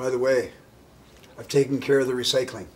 By the way, I've taken care of the recycling.